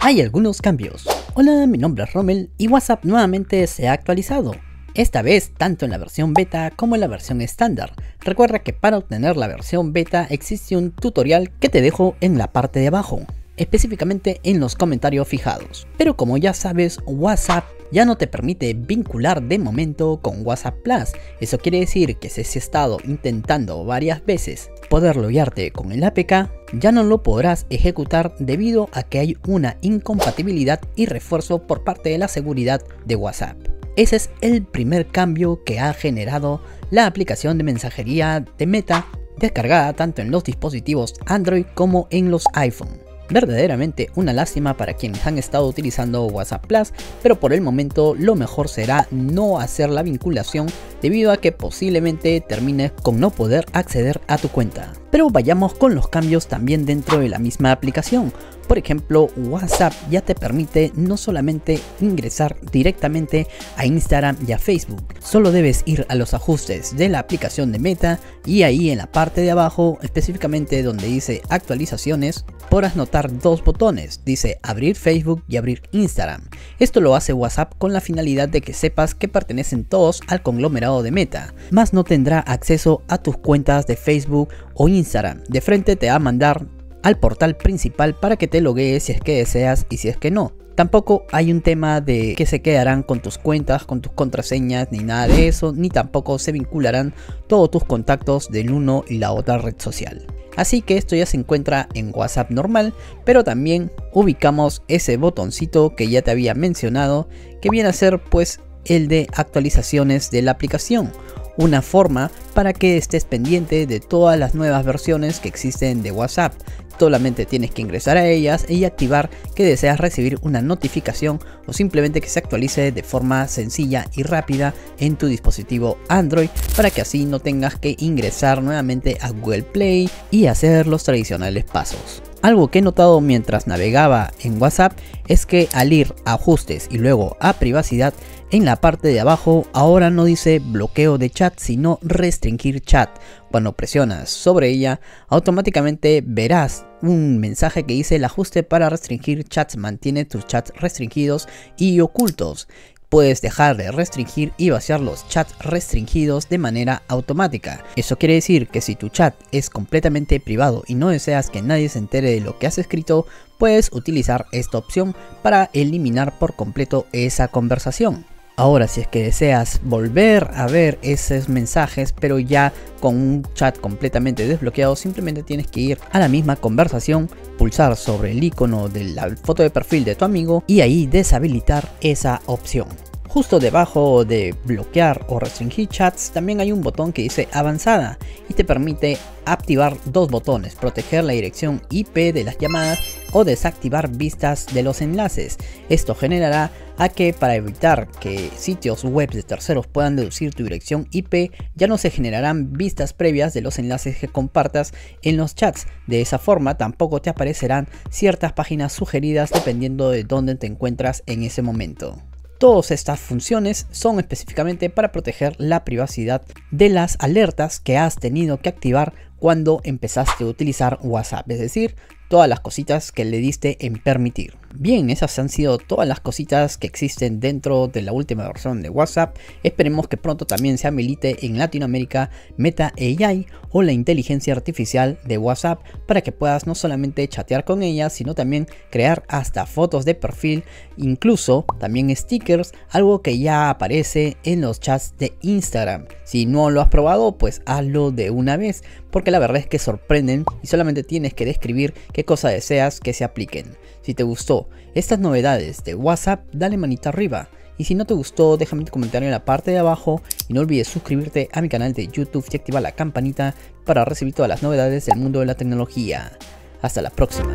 hay algunos cambios. Hola, mi nombre es Rommel y WhatsApp nuevamente se ha actualizado. Esta vez tanto en la versión beta como en la versión estándar. Recuerda que para obtener la versión beta existe un tutorial que te dejo en la parte de abajo, específicamente en los comentarios fijados. Pero como ya sabes, WhatsApp ya no te permite vincular de momento con WhatsApp Plus. Eso quiere decir que si has estado intentando varias veces poder loguearte con el APK, ya no lo podrás ejecutar debido a que hay una incompatibilidad y refuerzo por parte de la seguridad de WhatsApp. Ese es el primer cambio que ha generado la aplicación de mensajería de Meta, descargada tanto en los dispositivos Android como en los iPhone. Verdaderamente una lástima para quienes han estado utilizando WhatsApp Plus, pero por el momento lo mejor será no hacer la vinculación debido a que posiblemente termines con no poder acceder a tu cuenta. Pero vayamos con los cambios también dentro de la misma aplicación. Por ejemplo, WhatsApp ya te permite no solamente ingresar directamente a Instagram y a Facebook, solo debes ir a los ajustes de la aplicación de Meta y ahí en la parte de abajo, específicamente donde dice actualizaciones, podrás notar dos botones, dice abrir Facebook y abrir Instagram. Esto lo hace WhatsApp con la finalidad de que sepas que pertenecen todos al conglomerado de Meta, más no tendrá acceso a tus cuentas de Facebook o Instagram. De frente te va a mandar al portal principal para que te loguees si es que deseas y si es que no. Tampoco hay un tema de que se quedarán con tus cuentas, con tus contraseñas, ni nada de eso, ni tampoco se vincularán todos tus contactos del uno y la otra red social. Así que esto ya se encuentra en WhatsApp normal, pero también ubicamos ese botoncito que ya te había mencionado, que viene a ser pues el de actualizaciones de la aplicación. Una forma para que estés pendiente de todas las nuevas versiones que existen de WhatsApp. Solamente tienes que ingresar a ellas y activar que deseas recibir una notificación o simplemente que se actualice de forma sencilla y rápida en tu dispositivo Android para que así no tengas que ingresar nuevamente a Google Play y hacer los tradicionales pasos. Algo que he notado mientras navegaba en WhatsApp es que al ir a ajustes y luego a privacidad, en la parte de abajo ahora no dice bloqueo de chat sino restringir chat. Cuando presionas sobre ella automáticamente verás un mensaje que dice el ajuste para restringir chats mantiene tus chats restringidos y ocultos. Puedes dejar de restringir y vaciar los chats restringidos de manera automática. Eso quiere decir que si tu chat es completamente privado y no deseas que nadie se entere de lo que has escrito, puedes utilizar esta opción para eliminar por completo esa conversación. Ahora, si es que deseas volver a ver esos mensajes, pero ya con un chat completamente desbloqueado, simplemente tienes que ir a la misma conversación, pulsar sobre el icono de la foto de perfil de tu amigo y ahí deshabilitar esa opción. Justo debajo de bloquear o restringir chats también hay un botón que dice avanzada y te permite activar dos botones, proteger la dirección IP de las llamadas o desactivar vistas de los enlaces. Esto generará a que para evitar que sitios web de terceros puedan deducir tu dirección IP, ya no se generarán vistas previas de los enlaces que compartas en los chats. De esa forma tampoco te aparecerán ciertas páginas sugeridas dependiendo de dónde te encuentras en ese momento. Todas estas funciones son específicamente para proteger la privacidad de las alertas que has tenido que activar cuando empezaste a utilizar WhatsApp, es decir, todas las cositas que le diste en permitir. Bien, esas han sido todas las cositas que existen dentro de la última versión de WhatsApp. Esperemos que pronto también se habilite en Latinoamérica Meta AI o la inteligencia artificial de WhatsApp para que puedas no solamente chatear con ella, sino también crear hasta fotos de perfil, incluso también stickers, algo que ya aparece en los chats de Instagram. Si no lo has probado, pues hazlo de una vez, porque la verdad es que sorprenden y solamente tienes que describir qué cosa deseas que se apliquen. Si te gustó estas novedades de WhatsApp, dale manita arriba. Y si no te gustó, déjame tu comentario en la parte de abajo y no olvides suscribirte a mi canal de YouTube y activar la campanita para recibir todas las novedades del mundo de la tecnología. Hasta la próxima.